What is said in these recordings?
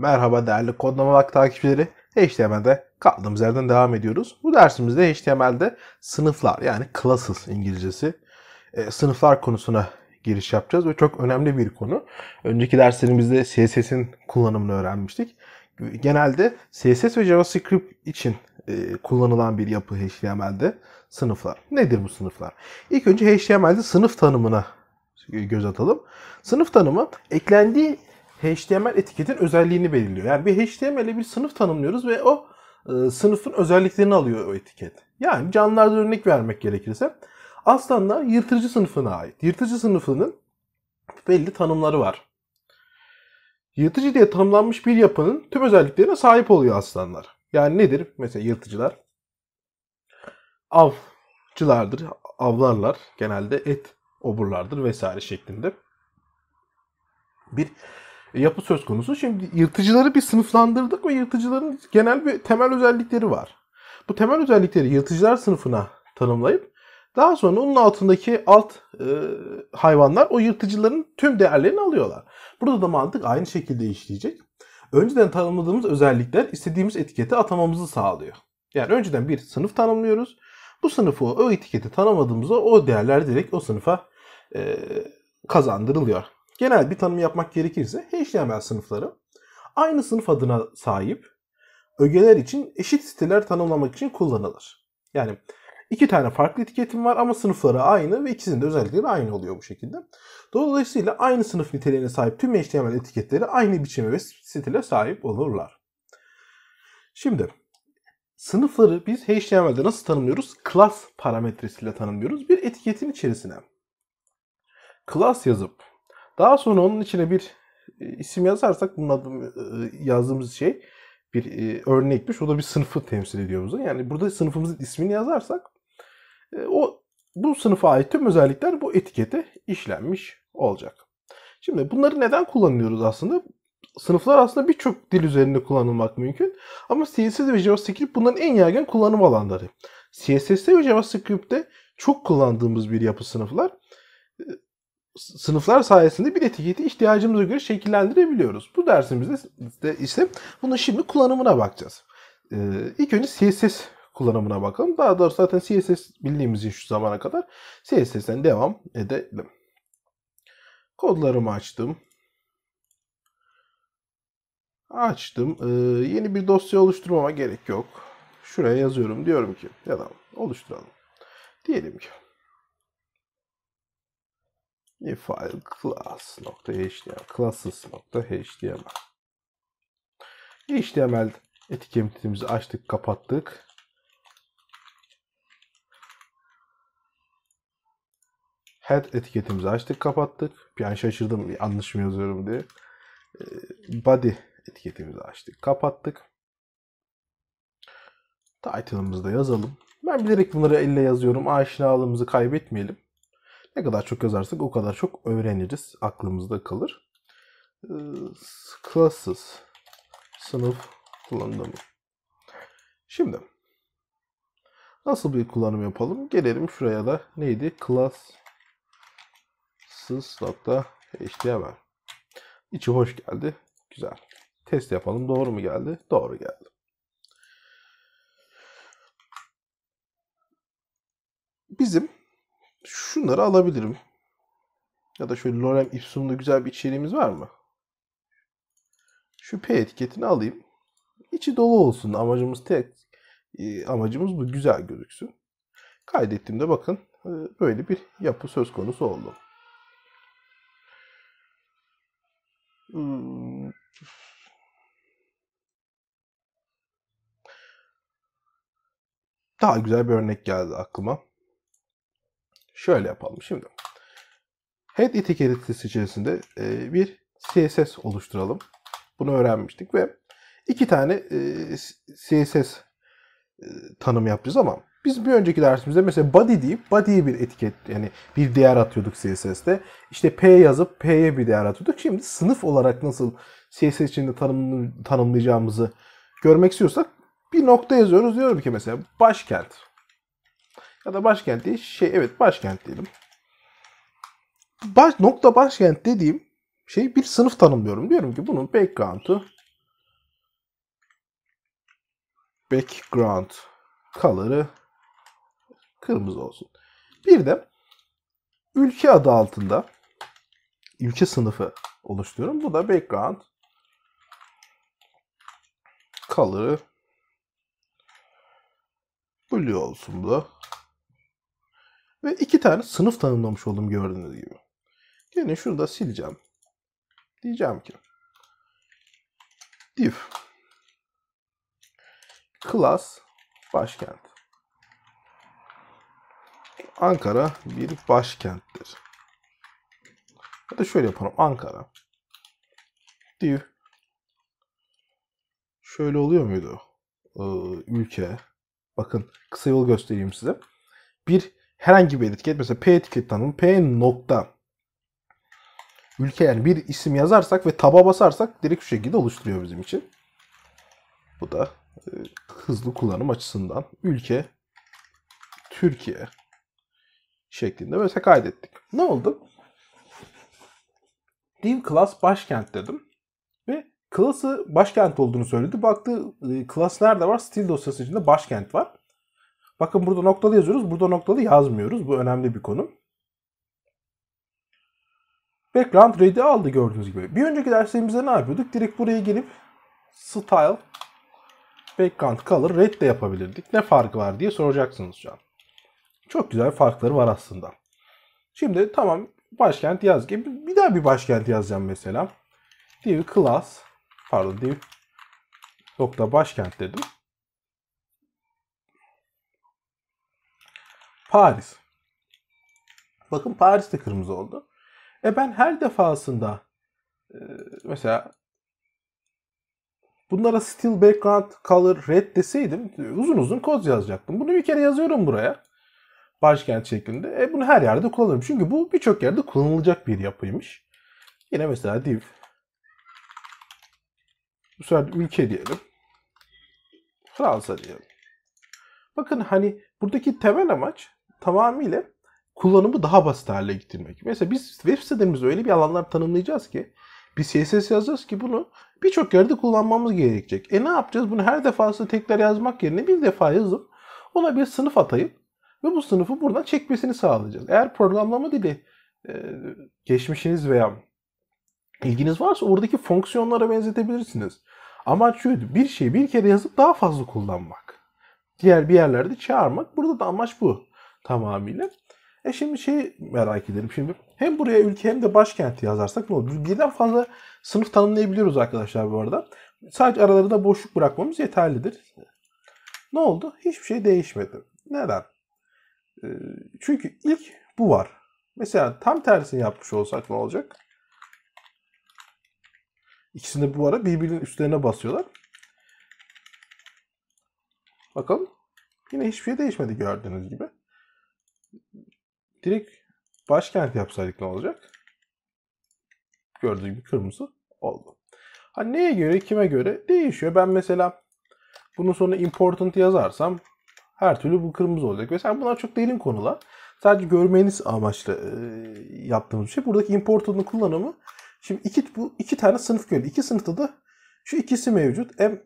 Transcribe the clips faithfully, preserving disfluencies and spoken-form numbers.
Merhaba değerli Kodlama Vakti takipçileri. H T M L'de kaldığımız yerden devam ediyoruz. Bu dersimizde H T M L'de sınıflar yani classes İngilizcesi e, sınıflar konusuna giriş yapacağız ve çok önemli bir konu. Önceki derslerimizde C S S'in kullanımını öğrenmiştik. Genelde C S S ve JavaScript için e, kullanılan bir yapı H T M L'de sınıflar. Nedir bu sınıflar? İlk önce H T M L'de sınıf tanımına göz atalım. Sınıf tanımı eklendiği H T M L etiketin özelliğini belirliyor. Yani bir H T M L'e bir sınıf tanımlıyoruz ve o e, sınıfın özelliklerini alıyor o etiket. Yani canlılardan örnek vermek gerekirse aslanlar yırtıcı sınıfına ait. Yırtıcı sınıfının belli tanımları var. Yırtıcı diye tanımlanmış bir yapının tüm özelliklerine sahip oluyor aslanlar. Yani nedir? Mesela yırtıcılar avcılardır, avlarlar. Genelde et oburlardır vesaire şeklinde bir yapı söz konusu. Şimdi yırtıcıları bir sınıflandırdık ve yırtıcıların genel bir temel özellikleri var. Bu temel özellikleri yırtıcılar sınıfına tanımlayıp daha sonra onun altındaki alt e, hayvanlar o yırtıcıların tüm değerlerini alıyorlar. Burada da mantık aynı şekilde işleyecek. Önceden tanımladığımız özellikler istediğimiz etikete atamamızı sağlıyor. Yani önceden bir sınıf tanımlıyoruz. Bu sınıfı o etiketi tanımadığımızda o değerler direkt o sınıfa e, kazandırılıyor. Genel bir tanım yapmak gerekirse H T M L sınıfları aynı sınıf adına sahip ögeler için eşit siteler tanımlamak için kullanılır. Yani iki tane farklı etiketim var ama sınıfları aynı ve ikisinin de özellikleri aynı oluyor bu şekilde. Dolayısıyla aynı sınıf niteliğine sahip tüm H T M L etiketleri aynı biçime ve stile sahip olurlar. Şimdi sınıfları biz H T M L'de nasıl tanımlıyoruz? Class parametresiyle tanımlıyoruz. Bir etiketin içerisine class yazıp daha sonra onun içine bir isim yazarsak bunun adı yazdığımız şey bir örnekmiş. O da bir sınıfı temsil ediyor bize. Yani burada sınıfımızın ismini yazarsak o bu sınıfa ait tüm özellikler bu etikete işlenmiş olacak. Şimdi bunları neden kullanıyoruz aslında? Sınıflar aslında birçok dil üzerinde kullanılmak mümkün. Ama C S S ve JavaScript bunların en yaygın kullanım alanları. C S S'te ve JavaScript'te çok kullandığımız bir yapı sınıflar. Sınıflar sayesinde bir etiketi ihtiyacımıza göre şekillendirebiliyoruz. Bu dersimizde ise bunun şimdi kullanımına bakacağız. Ee, ilk önce C S S kullanımına bakalım. Daha doğrusu zaten C S S bildiğimiz için şu zamana kadar C S S'ten devam edelim. Kodlarımı açtım. Açtım. Ee, yeni bir dosya oluşturmama gerek yok. Şuraya yazıyorum. Diyorum ki ya da oluşturalım. Diyelim ki if file class.html classes.html H T M L etiketimizi açtık, kapattık. Head etiketimizi açtık, kapattık. Yani şaşırdım, yanlış mı yazıyorum diye. Body etiketimizi açtık, kapattık. Title'ımızı da yazalım. Ben bilerek bunları elle yazıyorum. Aşinalığımızı kaybetmeyelim. Ne kadar çok yazarsak o kadar çok öğreniriz. Aklımızda kalır. Ee, classes. Sınıf kullanımı. Şimdi nasıl bir kullanım yapalım? Gelelim şuraya da neydi? Classes.html. İçi hoş geldi. Güzel. Test yapalım. Doğru mu geldi? Doğru geldi. Bizim şunları alabilirim. Ya da şöyle lorem ipsum'da güzel bir içeriğimiz var mı? Şu P etiketini alayım. İçi dolu olsun. Amacımız tek e, amacımız bu güzel gözüksün. Kaydettiğimde bakın e, böyle bir yapı söz konusu oldu. Hmm. Daha güzel bir örnek geldi aklıma. Şöyle yapalım şimdi. Head etiketi içerisinde bir C S S oluşturalım. Bunu öğrenmiştik ve iki tane C S S tanımı yapacağız ama biz bir önceki dersimizde mesela body deyip body'ye bir etiket yani bir değer atıyorduk C S S'te. İşte P yazıp P'ye bir değer atıyorduk. Şimdi sınıf olarak nasıl C S S içinde tanım, tanımlayacağımızı görmek istiyorsak bir nokta yazıyoruz. Diyorum ki mesela başkent. Ya da başkent değil. Şey, evet başkent diyelim. Baş, nokta başkent dediğim şey bir sınıf tanımlıyorum. Diyorum ki bunun background'u background color'ı kırmızı olsun. Bir de ülke adı altında ülke sınıfı oluşturuyorum. Bu da background color'ı blue olsun bu. Ve iki tane sınıf tanımlamış oldum gördüğünüz gibi. Yine şurada sileceğim. Diyeceğim ki div class başkent. Ankara bir başkenttir. Ya da şöyle yapalım. Ankara div. Şöyle oluyor muydu? Ee, ülke. Bakın kısa yol göstereyim size. Bir herhangi bir etiket. Mesela P etiket tanımı. P nokta. Ülke, yani bir isim yazarsak ve taba basarsak direkt şu şekilde oluşturuyor bizim için. Bu da e, hızlı kullanım açısından. Ülke Türkiye şeklinde mesela kaydettik. Ne oldu? Div class başkent dedim. Ve class'ı başkent olduğunu söyledi. Baktı e, class nerede var? Stil dosyası içinde başkent var. Bakın burada noktalı yazıyoruz. Burada noktalı yazmıyoruz. Bu önemli bir konu. Background ready aldı gördüğünüz gibi. Bir önceki derslerimizde ne yapıyorduk? Direkt buraya gelip style background color red de yapabilirdik. Ne farkı var diye soracaksınız şu an. Çok güzel farkları var aslında. Şimdi tamam başkent yaz. Bir daha bir başkent yazacağım mesela. Div class pardon div nokta başkent dedim. Paris. Bakın Paris de kırmızı oldu. E ben her defasında e, mesela bunlara still background color red deseydim uzun uzun kod yazacaktım. Bunu bir kere yazıyorum buraya. Başkent şeklinde. E bunu her yerde kullanırım. Çünkü bu birçok yerde kullanılacak bir yapıymış. Yine mesela div. Bu sefer ülke diyelim. Fransa diyelim. Bakın hani buradaki temel amaç tamamıyla kullanımı daha basit hale getirmek. Mesela biz web sitemizde öyle bir alanlar tanımlayacağız ki, bir C S S yazacağız ki bunu birçok yerde kullanmamız gerekecek. E ne yapacağız? Bunu her defasında tekrar yazmak yerine bir defa yazıp ona bir sınıf atayım ve bu sınıfı buradan çekmesini sağlayacağız. Eğer programlama dili e, geçmişiniz veya ilginiz varsa oradaki fonksiyonlara benzetebilirsiniz. Amaç şuydu, bir şeyi bir kere yazıp daha fazla kullanmak. Diğer bir yerlerde çağırmak. Burada da amaç bu tamamıyla. E şimdi şey merak edelim. Şimdi hem buraya ülke hem de başkenti yazarsak ne olur? Birden fazla sınıf tanımlayabiliyoruz arkadaşlar bu arada. Sadece aralarında boşluk bırakmamız yeterlidir. Ne oldu? Hiçbir şey değişmedi. Neden? Çünkü ilk bu var. Mesela tam tersini yapmış olsak ne olacak? İkisinde bu ara birbirinin üstlerine basıyorlar. Bakalım. Yine hiçbir şey değişmedi gördüğünüz gibi. Direkt başkent yapsaydık ne olacak? Gördüğünüz gibi kırmızı oldu. Hani neye göre, kime göre değişiyor. Ben mesela bunun sonuna important yazarsam her türlü bu kırmızı olacak. Mesela bunlar çok derin konular. Sadece görmeniz amaçlı e, yaptığımız şey. Buradaki important'ın kullanımı. Şimdi iki, bu iki tane sınıf gördü. İki sınıfta da şu ikisi mevcut. Hem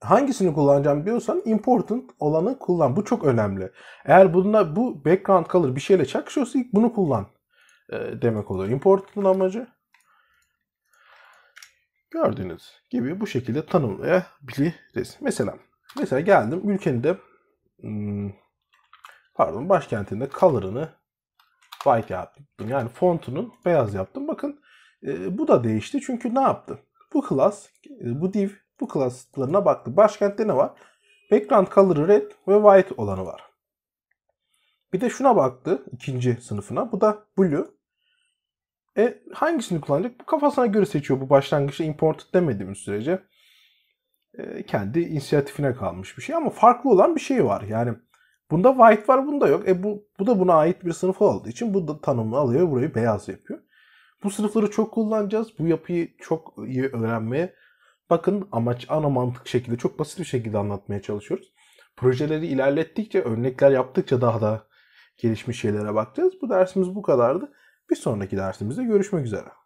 hangisini kullanacağım diyorsan important olanı kullan. Bu çok önemli. Eğer bununla bu background color bir şeyle çakışıyorsa ilk bunu kullan e, demek oluyor. Important'ın amacı gördüğünüz gibi bu şekilde tanımlayabiliriz. Mesela, mesela geldim ülkenin de pardon başkentinde color'ını white yaptım. Yani fontunun beyaz yaptım. Bakın e, bu da değişti. Çünkü ne yaptı? Bu class, e, bu div, bu class'larına baktı. Başkentte ne var? Background color'ı red ve white olanı var. Bir de şuna baktı. İkinci sınıfına. Bu da blue. E, hangisini kullanacak? Bu kafasına göre seçiyor. Bu başlangıçta import demediğimiz sürece e, kendi inisiyatifine kalmış bir şey. Ama farklı olan bir şey var. Yani bunda white var, bunda yok. E bu, bu da buna ait bir sınıf olduğu için bu da tanımını alıyor, burayı beyaz yapıyor. Bu sınıfları çok kullanacağız. Bu yapıyı çok iyi öğrenmeye. Bakın amaç ana mantık şekilde çok basit bir şekilde anlatmaya çalışıyoruz. Projeleri ilerlettikçe, örnekler yaptıkça daha da gelişmiş şeylere bakacağız. Bu dersimiz bu kadardı. Bir sonraki dersimizde görüşmek üzere.